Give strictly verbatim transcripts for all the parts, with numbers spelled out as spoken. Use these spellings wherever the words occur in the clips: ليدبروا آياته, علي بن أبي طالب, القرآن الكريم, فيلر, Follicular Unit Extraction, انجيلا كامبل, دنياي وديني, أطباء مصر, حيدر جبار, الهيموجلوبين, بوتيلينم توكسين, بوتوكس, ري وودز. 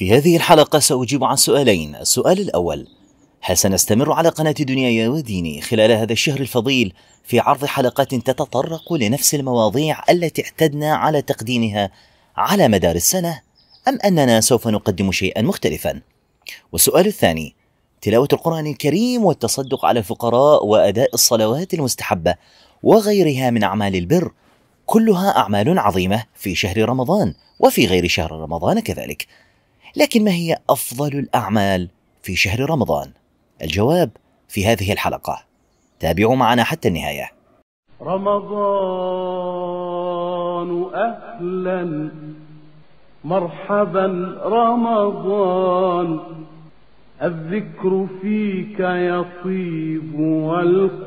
في هذه الحلقة سأجيب عن سؤالين. السؤال الأول: هل سنستمر على قناة دنياي وديني خلال هذا الشهر الفضيل في عرض حلقات تتطرق لنفس المواضيع التي اعتدنا على تقديمها على مدار السنة، أم أننا سوف نقدم شيئا مختلفا؟ والسؤال الثاني: تلاوة القرآن الكريم والتصدق على الفقراء وأداء الصلوات المستحبة وغيرها من أعمال البر، كلها أعمال عظيمة في شهر رمضان وفي غير شهر رمضان كذلك، لكن ما هي أفضل الأعمال في شهر رمضان؟ الجواب في هذه الحلقة، تابعوا معنا حتى النهاية. رمضان أهلا مرحبا رمضان، الذكر فيك يطيب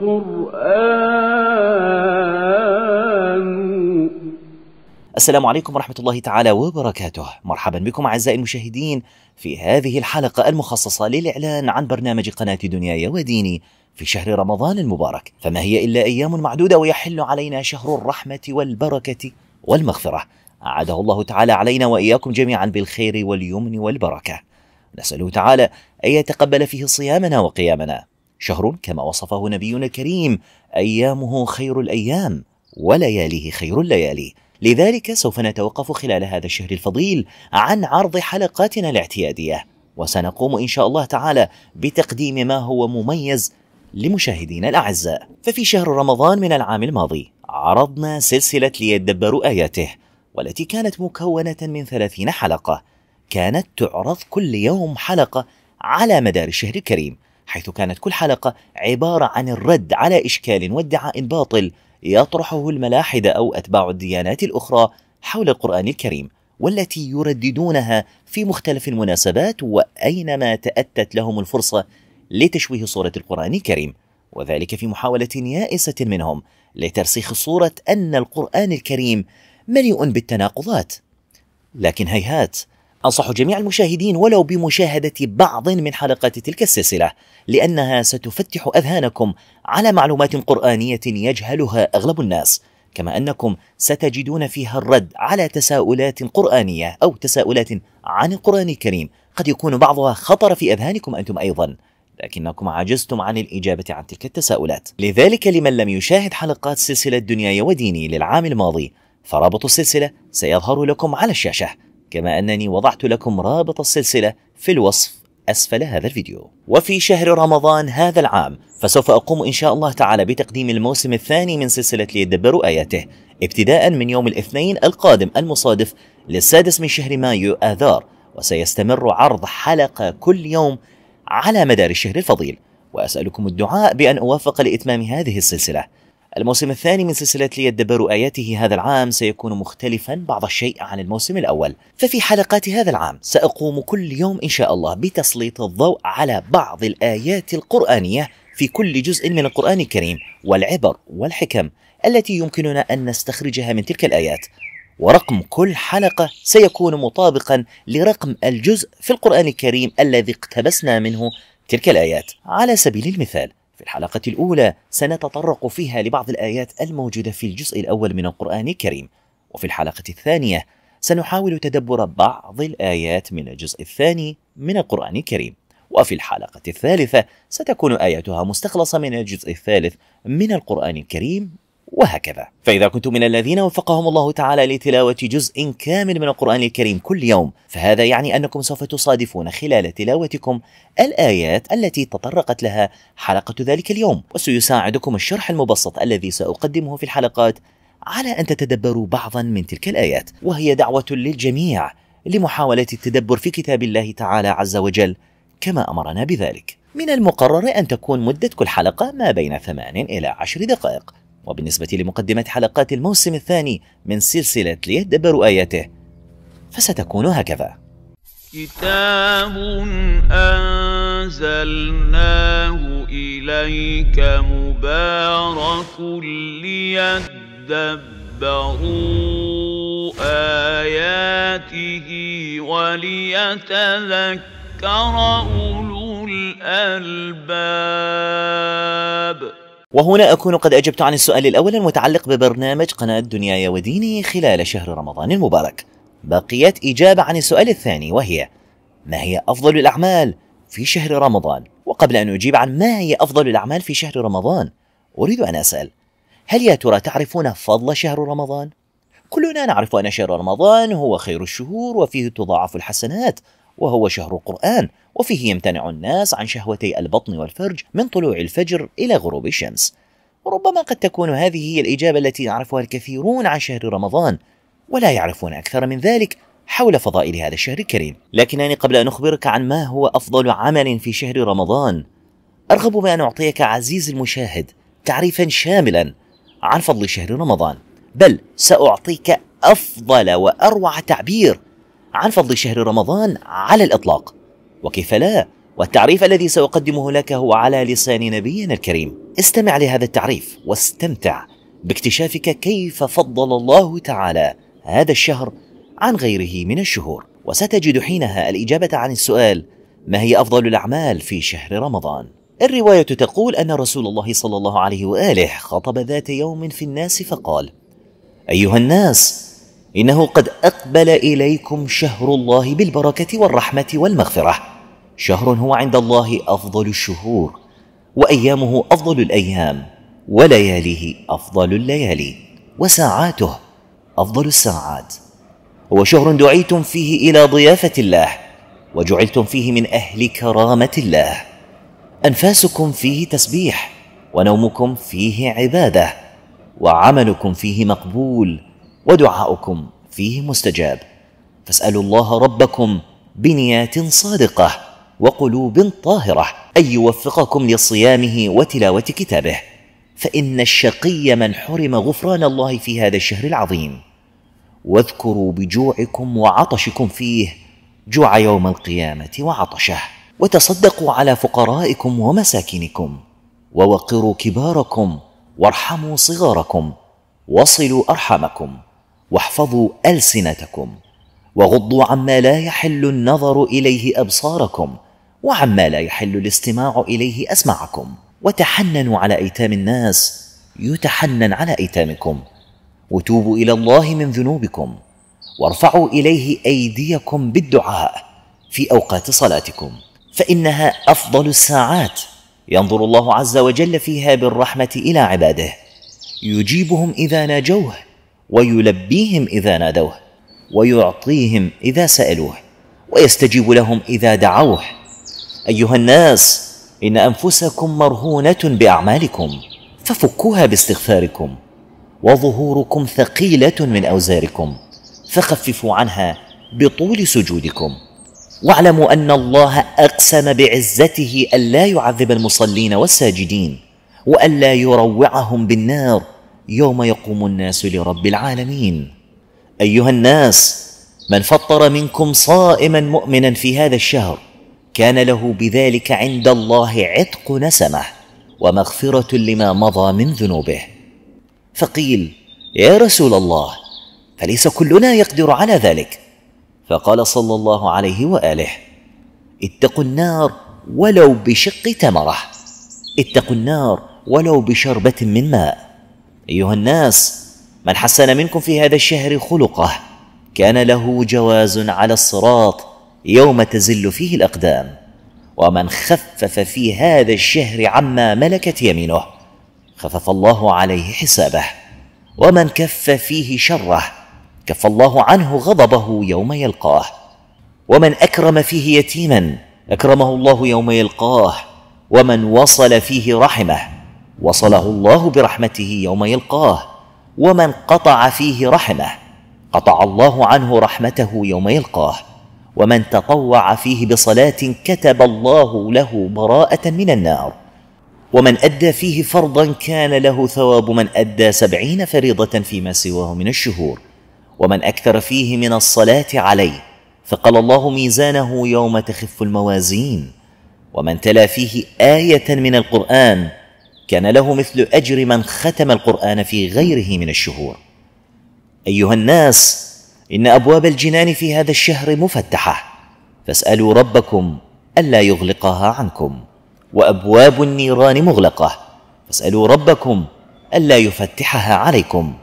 والقرآن. السلام عليكم ورحمة الله تعالى وبركاته، مرحبا بكم أعزائي المشاهدين في هذه الحلقة المخصصة للإعلان عن برنامج قناة دنياي وديني في شهر رمضان المبارك، فما هي إلا أيام معدودة ويحل علينا شهر الرحمة والبركة والمغفرة، أعاده الله تعالى علينا وإياكم جميعا بالخير واليمن والبركة. نسأله تعالى أن يتقبل فيه صيامنا وقيامنا، شهر كما وصفه نبينا الكريم أيامه خير الأيام ولياليه خير الليالي، لذلك سوف نتوقف خلال هذا الشهر الفضيل عن عرض حلقاتنا الاعتيادية، وسنقوم إن شاء الله تعالى بتقديم ما هو مميز لمشاهدينا الأعزاء. ففي شهر رمضان من العام الماضي عرضنا سلسلة ليدبروا آياته، والتي كانت مكونة من ثلاثين حلقة، كانت تعرض كل يوم حلقة على مدار الشهر الكريم، حيث كانت كل حلقة عبارة عن الرد على إشكال وادعاء باطل يطرحه الملاحدة أو أتباع الديانات الأخرى حول القرآن الكريم، والتي يرددونها في مختلف المناسبات وأينما تأتت لهم الفرصة لتشويه صورة القرآن الكريم، وذلك في محاولة يائسة منهم لترسيخ صورة أن القرآن الكريم مليء بالتناقضات. لكن هيهات، أنصح جميع المشاهدين ولو بمشاهدة بعض من حلقات تلك السلسلة، لأنها ستفتح أذهانكم على معلومات قرآنية يجهلها أغلب الناس، كما أنكم ستجدون فيها الرد على تساؤلات قرآنية أو تساؤلات عن القرآن الكريم، قد يكون بعضها خطر في أذهانكم أنتم أيضا، لكنكم عجزتم عن الإجابة عن تلك التساؤلات. لذلك لمن لم يشاهد حلقات سلسلة دنياي وديني للعام الماضي، فرابط السلسلة سيظهر لكم على الشاشة، كما أنني وضعت لكم رابط السلسلة في الوصف أسفل هذا الفيديو. وفي شهر رمضان هذا العام فسوف أقوم إن شاء الله تعالى بتقديم الموسم الثاني من سلسلة ليدبروا آياته، ابتداء من يوم الاثنين القادم المصادف للسادس من شهر مايو آذار، وسيستمر عرض حلقة كل يوم على مدار الشهر الفضيل، وأسألكم الدعاء بأن أوافق لإتمام هذه السلسلة. الموسم الثاني من سلسلة ليدبروا آياته هذا العام سيكون مختلفا بعض الشيء عن الموسم الأول، ففي حلقات هذا العام سأقوم كل يوم إن شاء الله بتسليط الضوء على بعض الآيات القرآنية في كل جزء من القرآن الكريم، والعبر والحكم التي يمكننا أن نستخرجها من تلك الآيات، ورقم كل حلقة سيكون مطابقا لرقم الجزء في القرآن الكريم الذي اقتبسنا منه تلك الآيات. على سبيل المثال، في الحلقة الأولى سنتطرق فيها لبعض الآيات الموجودة في الجزء الأول من القرآن الكريم، وفي الحلقة الثانية سنحاول تدبر بعض الآيات من الجزء الثاني من القرآن الكريم، وفي الحلقة الثالثة ستكون آياتها مستخلصة من الجزء الثالث من القرآن الكريم، وهكذا. فإذا كنتم من الذين وفقهم الله تعالى لتلاوة جزء كامل من القرآن الكريم كل يوم، فهذا يعني أنكم سوف تصادفون خلال تلاوتكم الآيات التي تطرقت لها حلقة ذلك اليوم، وسيساعدكم الشرح المبسط الذي سأقدمه في الحلقات على أن تتدبروا بعضا من تلك الآيات، وهي دعوة للجميع لمحاولة التدبر في كتاب الله تعالى عز وجل كما أمرنا بذلك. من المقرر أن تكون مدة كل حلقة ما بين ثمان إلى عشر دقائق. وبالنسبة لمقدمة حلقات الموسم الثاني من سلسلة ليدبروا آياته فستكون هكذا: كتاب أنزلناه إليك مبارك ليدبروا آياته وليتذكر أولو الألباب. وهنا أكون قد أجبت عن السؤال الأول المتعلق ببرنامج قناة دنياي وديني خلال شهر رمضان المبارك. بقيت إجابة عن السؤال الثاني، وهي: ما هي أفضل الأعمال في شهر رمضان؟ وقبل أن أجيب عن ما هي أفضل الأعمال في شهر رمضان، أريد أن أسأل، هل يا ترى تعرفون فضل شهر رمضان؟ كلنا نعرف أن شهر رمضان هو خير الشهور وفيه تضاعف الحسنات، وهو شهر القرآن، وفيه يمتنع الناس عن شهوتي البطن والفرج من طلوع الفجر إلى غروب الشمس. ربما قد تكون هذه هي الإجابة التي يعرفها الكثيرون عن شهر رمضان، ولا يعرفون أكثر من ذلك حول فضائل هذا الشهر الكريم. لكنني قبل أن أخبرك عن ما هو أفضل عمل في شهر رمضان، أرغب بأن أعطيك عزيزي المشاهد تعريفا شاملا عن فضل شهر رمضان، بل سأعطيك أفضل وأروع تعبير عن فضل شهر رمضان على الإطلاق، وكيف لا؟ والتعريف الذي سأقدمه لك هو على لسان نبينا الكريم. استمع لهذا التعريف واستمتع باكتشافك كيف فضل الله تعالى هذا الشهر عن غيره من الشهور، وستجد حينها الإجابة عن السؤال ما هي أفضل الأعمال في شهر رمضان. الرواية تقول أن رسول الله صلى الله عليه وآله خطب ذات يوم في الناس فقال: أيها الناس، إنه قد أقبل إليكم شهر الله بالبركة والرحمة والمغفرة، شهر هو عند الله أفضل الشهور، وأيامه أفضل الأيام، ولياليه أفضل الليالي، وساعاته أفضل الساعات، هو شهر دعيتم فيه إلى ضيافة الله، وجعلتم فيه من أهل كرامة الله، أنفاسكم فيه تسبيح، ونومكم فيه عبادة، وعملكم فيه مقبول، ودعاؤكم فيه مستجاب، فاسألوا الله ربكم بنيات صادقة وقلوب طاهرة أن يوفقكم لصيامه وتلاوة كتابه، فإن الشقي من حرم غفران الله في هذا الشهر العظيم، واذكروا بجوعكم وعطشكم فيه جوع يوم القيامة وعطشه، وتصدقوا على فقرائكم ومساكنكم، ووقروا كباركم، وارحموا صغاركم، وصلوا أرحامكم، واحفظوا ألسنتكم، وغضوا عما لا يحل النظر إليه أبصاركم، وعما لا يحل الاستماع إليه أسمعكم، وتحننوا على أيتام الناس يتحنن على أيتامكم، وتوبوا إلى الله من ذنوبكم، وارفعوا إليه أيديكم بالدعاء في أوقات صلاتكم، فإنها أفضل الساعات، ينظر الله عز وجل فيها بالرحمة إلى عباده، يجيبهم إذا ناجوه، ويلبيهم إذا نادوه، ويعطيهم إذا سألوه، ويستجيب لهم إذا دعوه. أيها الناس، إن أنفسكم مرهونة بأعمالكم، ففكوها باستغفاركم، وظهوركم ثقيلة من أوزاركم، فخففوا عنها بطول سجودكم، واعلموا أن الله أقسم بعزته ألا يعذب المصلين والساجدين، وألا يروعهم بالنار يوم يقوم الناس لرب العالمين. أيها الناس، من فطر منكم صائما مؤمنا في هذا الشهر كان له بذلك عند الله عتق نسمه، ومغفرة لما مضى من ذنوبه. فقيل: يا رسول الله، فليس كلنا يقدر على ذلك؟ فقال صلى الله عليه وآله: اتقوا النار ولو بشق تمرة، اتقوا النار ولو بشربة من ماء. أيها الناس، من حسن منكم في هذا الشهر خلقه كان له جواز على الصراط يوم تزل فيه الأقدام، ومن خفف في هذا الشهر عما ملكت يمينه خفف الله عليه حسابه، ومن كف فيه شره كف الله عنه غضبه يوم يلقاه، ومن أكرم فيه يتيما أكرمه الله يوم يلقاه، ومن وصل فيه رحمه وصله الله برحمته يوم يلقاه، ومن قطع فيه رحمه قطع الله عنه رحمته يوم يلقاه، ومن تطوع فيه بصلاة كتب الله له براءة من النار، ومن أدى فيه فرضا كان له ثواب من أدى سبعين فريضة فيما سواه من الشهور، ومن أكثر فيه من الصلاة عليه ثقل الله ميزانه يوم تخف الموازين، ومن تلا فيه آية من القرآن كان له مثل أجر من ختم القرآن في غيره من الشهور. أيها الناس، إن أبواب الجنان في هذا الشهر مفتحة، فاسألوا ربكم ألا يغلقها عنكم، وأبواب النيران مغلقة، فاسألوا ربكم ألا يفتحها عليكم،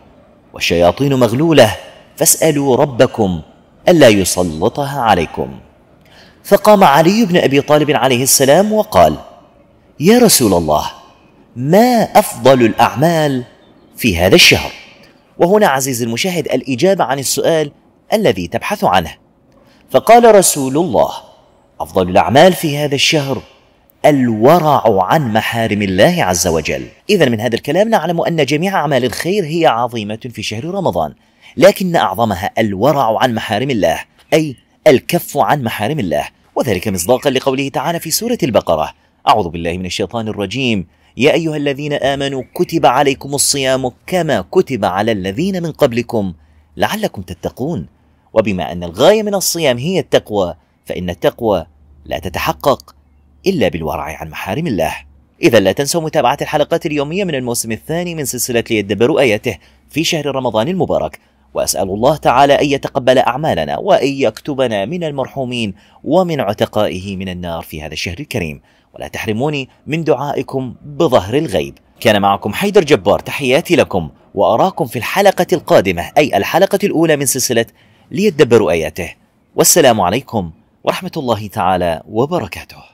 والشياطين مغلولة، فاسألوا ربكم ألا يسلطها عليكم. فقام علي بن أبي طالب عليه السلام وقال: يا رسول الله، ما أفضل الأعمال في هذا الشهر؟ وهنا عزيزي المشاهد الإجابة عن السؤال الذي تبحث عنه. فقال رسول الله: أفضل الأعمال في هذا الشهر الورع عن محارم الله عز وجل. إذا من هذا الكلام نعلم أن جميع أعمال الخير هي عظيمة في شهر رمضان، لكن أعظمها الورع عن محارم الله، أي الكف عن محارم الله، وذلك مصداقا لقوله تعالى في سورة البقرة: أعوذ بالله من الشيطان الرجيم، يا أيها الذين آمنوا كتب عليكم الصيام كما كتب على الذين من قبلكم لعلكم تتقون. وبما أن الغاية من الصيام هي التقوى، فإن التقوى لا تتحقق إلا بالورع عن محارم الله. إذا لا تنسوا متابعة الحلقات اليومية من الموسم الثاني من سلسلة ليدبروا آياته في شهر رمضان المبارك، وأسأل الله تعالى أن يتقبل أعمالنا وأن يكتبنا من المرحومين ومن عتقائه من النار في هذا الشهر الكريم، ولا تحرموني من دعائكم بظهر الغيب. كان معكم حيدر جبار، تحياتي لكم وأراكم في الحلقة القادمة، أي الحلقة الأولى من سلسلة ليدبروا آياته، والسلام عليكم ورحمة الله تعالى وبركاته.